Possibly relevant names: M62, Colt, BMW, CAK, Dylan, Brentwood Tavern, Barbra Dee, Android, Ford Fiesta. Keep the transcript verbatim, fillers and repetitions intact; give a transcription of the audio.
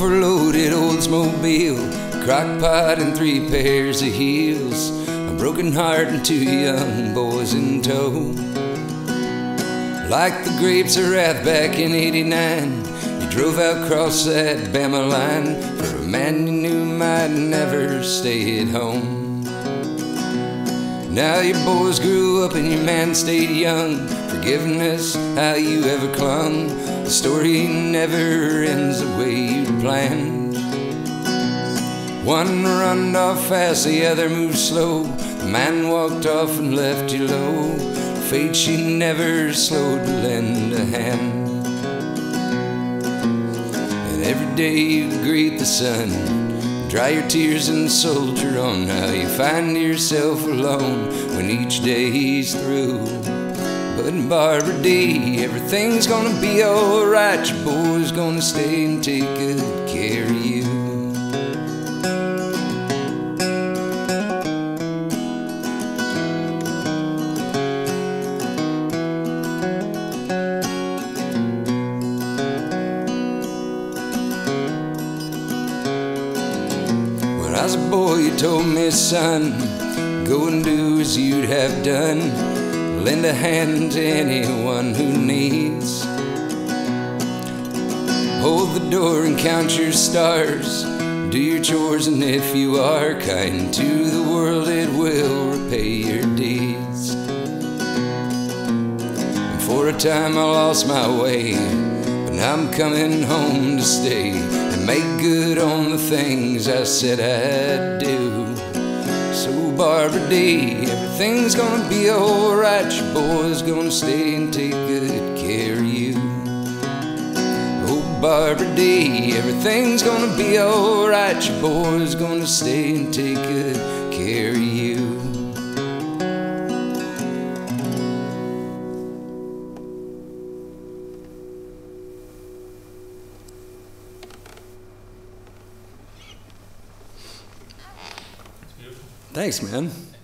overloaded Oldsmobile, crock pot and three pairs of heels, a broken heart and two young boys in tow. Like the grapes of wrath back in eighty-nine, you drove out across that Bama line for a man you knew might never stay at home. Now your boys grew up and your man stayed young. Forgiveness, how you ever clung. The story never ends the way you planned. One runned off fast, the other moved slow. The man walked off and left you low. Fate, she never slowed to lend a hand. And every day you greet the sun, dry your tears and soldier on. How you find yourself alone when each day he's through. But Barbra Dee, everything's gonna be alright. Your boy's gonna stay and take good care of you. As a boy you told me, son, go and do as you'd have done, lend a hand to anyone who needs. Hold the door and count your stars, do your chores, and if you are kind to the world, it will repay your deeds. And for a time I lost my way, but now I'm coming home to stay. Make good on the things I said I'd do. So Barbra Dee, everything's gonna be alright. Your boy's gonna stay and take good care of you. Oh Barbra Dee, everything's gonna be alright. Your boy's gonna stay and take good care of you. Thanks, man.